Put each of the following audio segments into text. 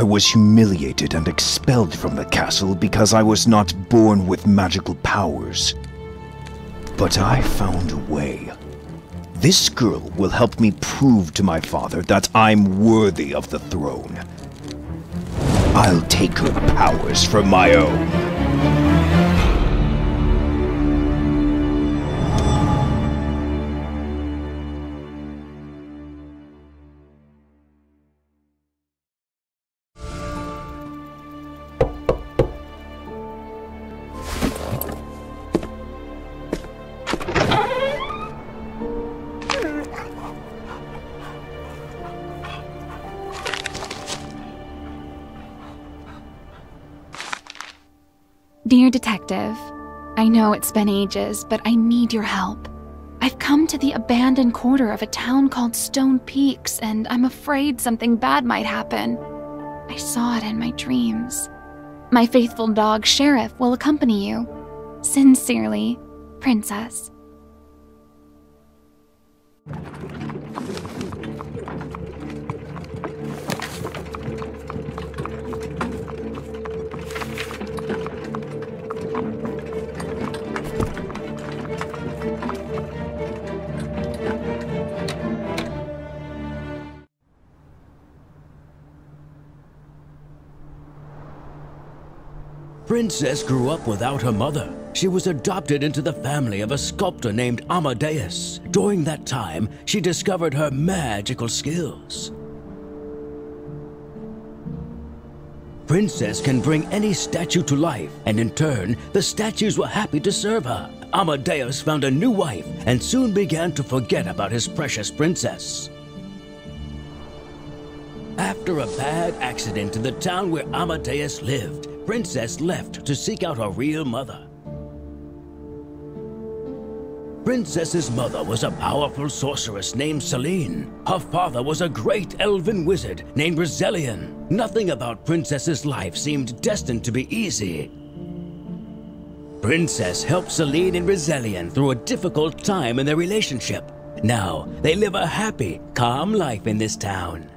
I was humiliated and expelled from the castle because I was not born with magical powers. But I found a way. This girl will help me prove to my father that I'm worthy of the throne. I'll take her powers for my own. Dear Detective, I know it's been ages, but I need your help. I've come to the abandoned quarter of a town called Stone Peaks, and I'm afraid something bad might happen. I saw it in my dreams. My faithful dog, Sheriff, will accompany you. Sincerely, Princess. Princess grew up without her mother. She was adopted into the family of a sculptor named Amadeus. During that time, she discovered her magical skills. Princess can bring any statue to life, and in turn, the statues were happy to serve her. Amadeus found a new wife and soon began to forget about his precious princess. After a bad accident in the town where Amadeus lived, Princess left to seek out her real mother. Princess's mother was a powerful sorceress named Celine. Her father was a great elven wizard named Roselian. Nothing about Princess's life seemed destined to be easy. Princess helped Celine and Roselian through a difficult time in their relationship. Now, they live a happy, calm life in this town.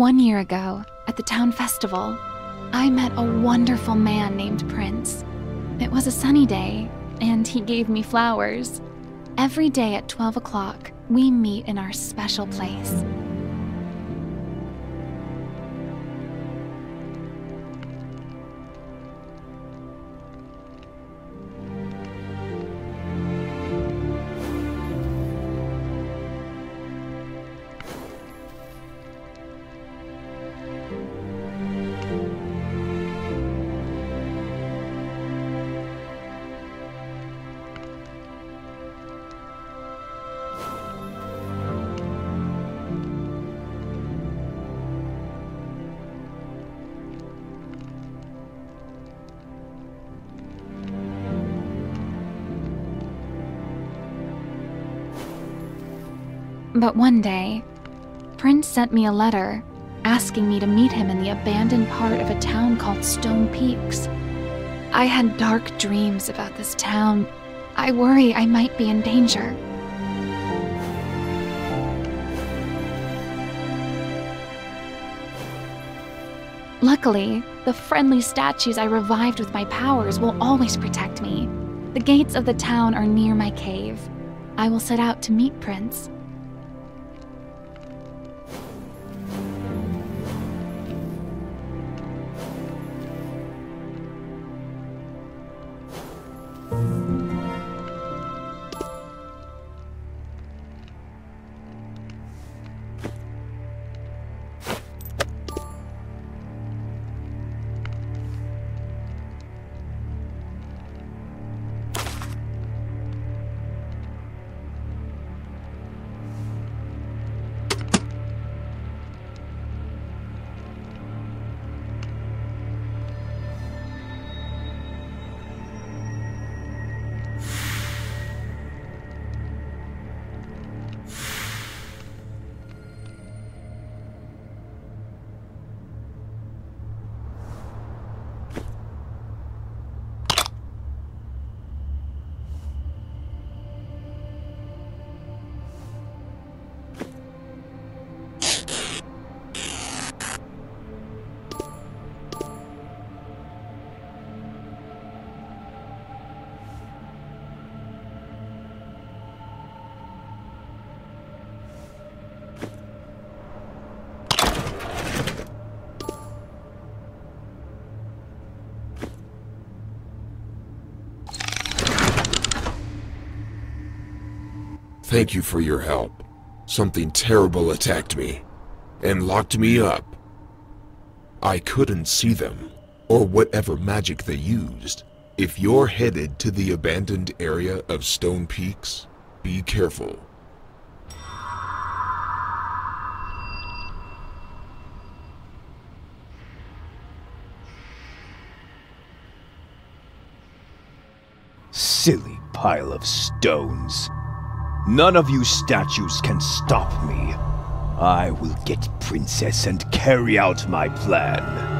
1 year ago, at the town festival, I met a wonderful man named Prince. It was a sunny day, and he gave me flowers. Every day at 12 o'clock, we meet in our special place. But one day, Prince sent me a letter asking me to meet him in the abandoned part of a town called Stone Peaks. I had dark dreams about this town. I worry I might be in danger. Luckily, the friendly statues I revived with my powers will always protect me. The gates of the town are near my cave. I will set out to meet Prince. Thank you for your help. Something terrible attacked me, and locked me up. I couldn't see them, or whatever magic they used. If you're headed to the abandoned area of Stone Peaks, be careful. Silly pile of stones. None of you statues can stop me. I will get Princess and carry out my plan.